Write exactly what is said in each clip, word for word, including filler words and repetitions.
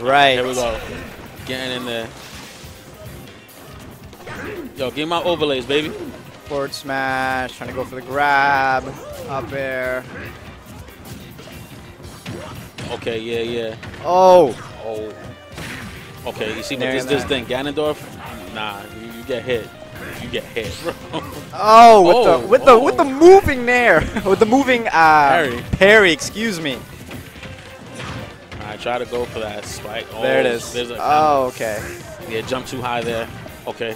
Right. Here we go. Getting in there. Yo, get my overlays, baby. Forward smash. Trying to go for the grab. Up air. Okay, yeah, yeah. Oh. Oh. Okay, you see what this, this thing, Ganondorf? Nah, you, you get hit. You get hit, bro. Oh, with oh, the with oh. the with the moving there, with the moving uh, parry. Parry, excuse me. I try to go for that spike. Oh, there it is. A, oh, okay. Yeah, jump too high there. Okay.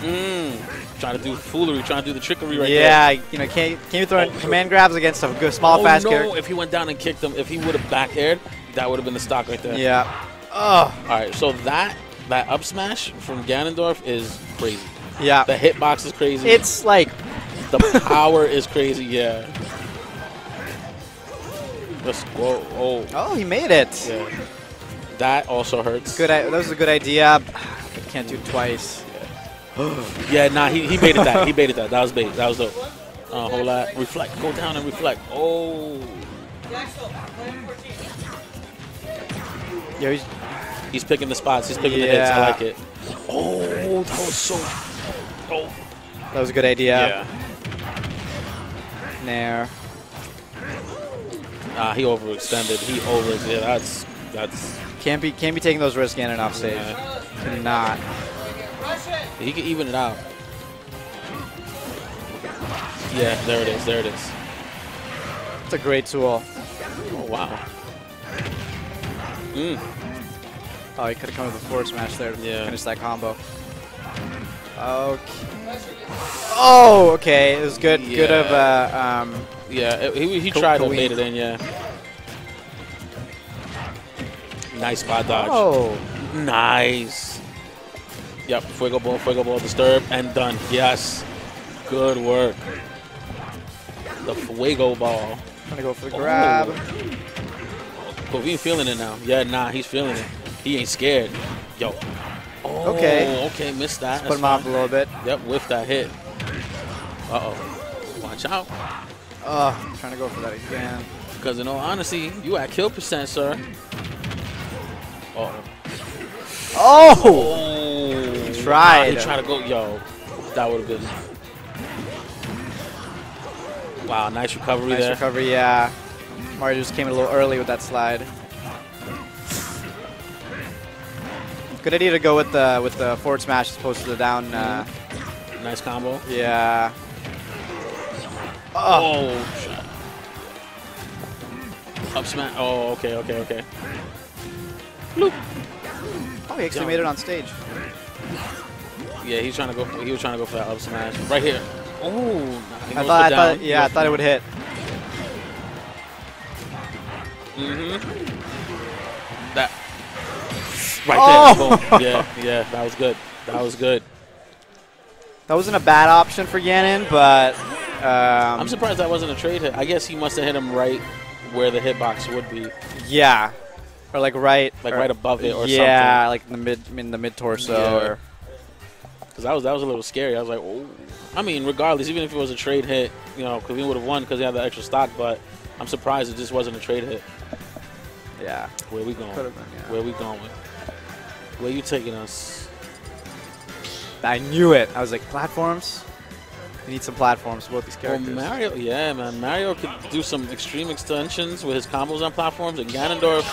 Mmm. Trying to do foolery, trying to do the trickery right yeah, there. Yeah, you know, can't can you throw oh. command grabs against a good small oh, fast no. character? If he went down and kicked him, if he would have back aired, that would have been the stock right there. Yeah. Oh. All right, so that that up smash from Ganondorf is crazy. Yeah. The hitbox is crazy. It's like the power is crazy. Yeah. Let's go. Oh. Oh, he made it. Yeah. That also hurts. Good. That was a good idea. I can't do it twice. Yeah. yeah. Nah. He he baited that. He baited that. That was bait. That was dope. Uh, a whole lot. Reflect. Go down and reflect. Oh. Yo, he's, he's picking the spots. He's picking yeah. the hits. I like it. Oh, that was so. Oh. That was a good idea. Yeah. Nair. Nah, he overextended. He over. Yeah, that's that's. Can't be can't be taking those risks in and off stage. Yeah. Cannot. He can even it out. Yeah, there it is. There it is. It's a great tool. Oh wow. Mm. Oh, he could have come with a forward smash there to yeah. finish that combo. Okay. Oh, okay. It was good. Yeah. Good of uh, um. Yeah, he he tried to bait it in. Yeah. Nice spot dodge. Oh, nice. Yep. Fuego ball. Fuego ball. Disturb and done. Yes. Good work. The fuego ball. Gonna go for the grab. Oh. Queveen feeling it now. Yeah, nah, he's feeling it. He ain't scared. Yo. Oh, okay. Okay, missed that. Let's put him off a little bit. Yep, whiff that hit. Uh-oh. Watch out. Oh, trying to go for that again. Because in all honesty, you at kill percent, sir. Uh-oh. Oh! Oh! He tried. Nah, he tried to go. Yo, that would have been. Wow, nice recovery nice there. Nice recovery, yeah. Mario just came a little early with that slide. Good idea to go with the with the forward smash as opposed to the down. Uh, nice combo. Yeah. Oh. oh shit. Up smash. Oh, okay, okay, okay. Bloop. Oh, he actually Jump. made it on stage. Yeah, he's trying to go. He was trying to go for that up smash right here. Oh. I thought. I thought yeah, I thought it would hit. Mm-hmm. That right oh. there. Boom. Yeah, yeah, that was good. That was good. That wasn't a bad option for Ganon, but um, I'm surprised that wasn't a trade hit. I guess he must have hit him right where the hitbox would be. Yeah, or like right, like right above it, or yeah, something. Yeah, like in the mid, in the mid torso. Yeah. Because that was that was a little scary. I was like, oh. I mean, regardless, even if it was a trade hit, you know, because we would have won because he had the extra stock, but. I'm surprised it just wasn't a trade hit. Yeah. Where we going? Been, yeah. Where we going? Where you taking us? I knew it. I was like, platforms? We need some platforms for both these characters. Well, Mario, yeah, man. Mario could do some extreme extensions with his combos on platforms, and Ganondorf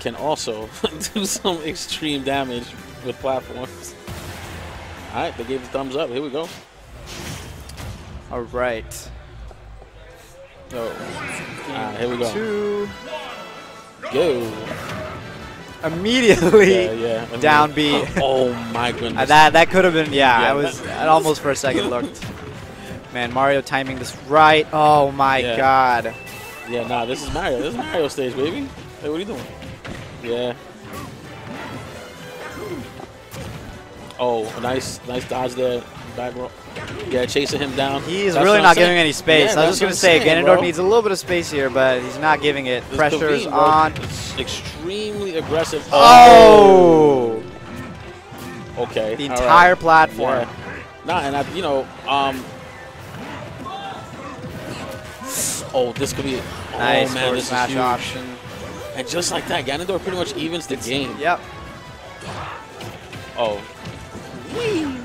can also do some extreme damage with platforms. All right, they gave the thumbs up. Here we go. All right. Oh. Alright, here we go. Two. Go. Immediately yeah, yeah. I mean, down B. Oh, oh my goodness. Uh, that that could have been yeah, yeah I was I almost for a second looked. Man, Mario timing this right. Oh my yeah. god. Yeah, nah, this is Mario. This is Mario stage, baby. Hey, what are you doing? Yeah. Oh, nice nice dodge there. Back roll. Yeah, chasing him down. He's that's really not saying. giving any space. Yeah, I was just going to say, saying, Ganondorf bro. needs a little bit of space here, but he's not giving it. This Pressure's Queveen, on. It's extremely aggressive. Oh! oh. Okay. The All entire right. platform. Yeah. Nah, and I, you know, um. oh, this could be. Oh, nice man, this smash is huge. option. And just like that, Ganondorf pretty much evens the it's, game. Yep. Oh. Whee.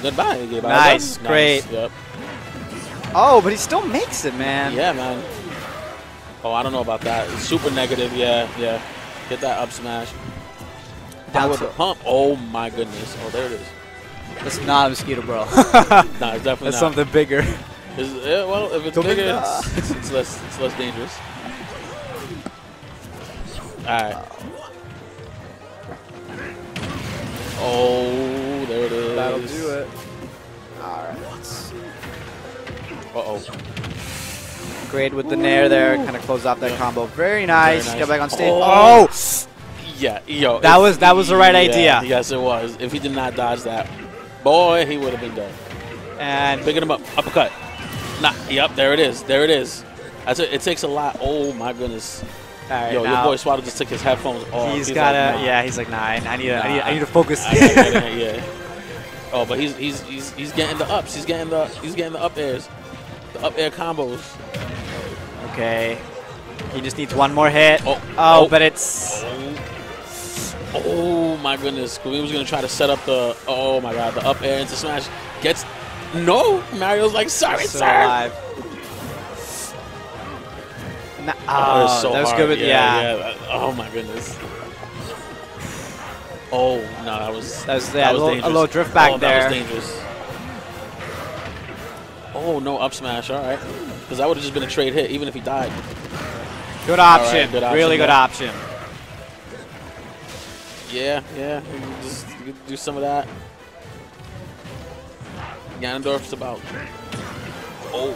Goodbye. Goodbye. Nice. Goodbye. Great. Nice. Yep. Oh, but he still makes it, man. Yeah, man. Oh, I don't know about that. It's super negative. Yeah, yeah. Get that up smash. Down with the pump. Oh, my goodness. Oh, there it is. That's not a mosquito, bro. Nah, it's definitely That's not. something bigger. It's, yeah, well, if it's Go bigger, it's, it's, it's, less, it's less dangerous. All right. Oh, there it is. That'll do it. All right. Uh-oh. Great with the Ooh. nair there. Kind of closed off that yeah. combo. Very nice. Very nice. Get back on stage. Oh! oh. Yeah, yo. That was that was the right yeah, idea. Yes, it was. If he did not dodge that, boy, he would have been done. And picking him up, uppercut. Nah, yep, there it is. There it is. That's it. It takes a lot. Oh my goodness. All right, yo, now, your boy Swatal just took his headphones off. He's, he's got like, a nah. yeah. He's like, nah, I need, nah, I need, I need to focus. I it, yeah. Oh, but he's he's he's he's getting the ups. He's getting the he's getting the up airs, the up air combos. Okay. He just needs one more hit. Oh, oh, oh. but it's. Oh. Oh my goodness, Queveen was gonna try to set up the, oh my god, the up air into smash. Gets, no, Mario's like, sorry, so sir. Alive. No, oh, oh so that was hard. good with, yeah, yeah. yeah. Oh my goodness. Oh, no, that was, that was, yeah, that was a, little, a little drift back oh, there. That was dangerous. Oh, no up smash, all right. Because that would have just been a trade hit, even if he died. Good option, right, good option really good yeah. option. Yeah, yeah, just do some of that. Ganondorf's about. Oh.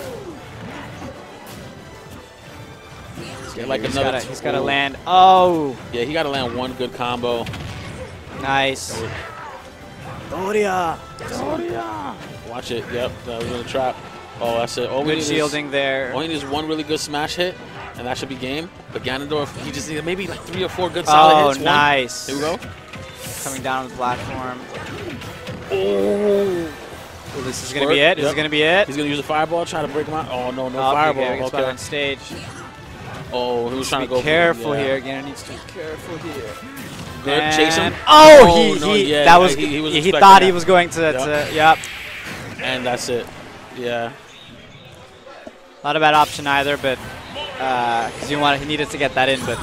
Yeah, like he's another. Gotta, he's got to land. Oh. Yeah, he got to land one good combo. Nice. Doria. Doria. Watch it. Yep, that was in the trap. Oh, that's it. All good shielding is, there. All he needs is one really good smash hit. And that should be game. But Ganondorf, he just needed maybe like three or four good solid oh, hits. Oh, nice. Here we go. Coming down on the platform. Oh. Well, this is going to be it. Yep. This is going to be it. He's going to use a fireball, try to break him out. Oh, no, no oh, fireball. Okay, okay. on stage. Oh, he was trying to go. Be careful yeah. here. Ganondorf needs to be careful here. Good. Chase him. Oh, oh he, no, he, yeah, that was, he, he, was he thought that. he was going to, yep. to, yep. And that's it. Yeah. Not a bad option either, but. Uh, cause you wanted, he needed to get that in, but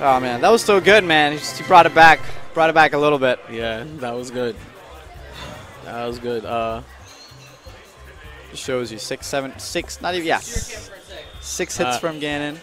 oh man, that was so good, man. He, just, he brought it back, brought it back a little bit. Yeah, that was good. That was good. Uh, shows you six, seven, six, not even yeah, six hits uh, from Ganon.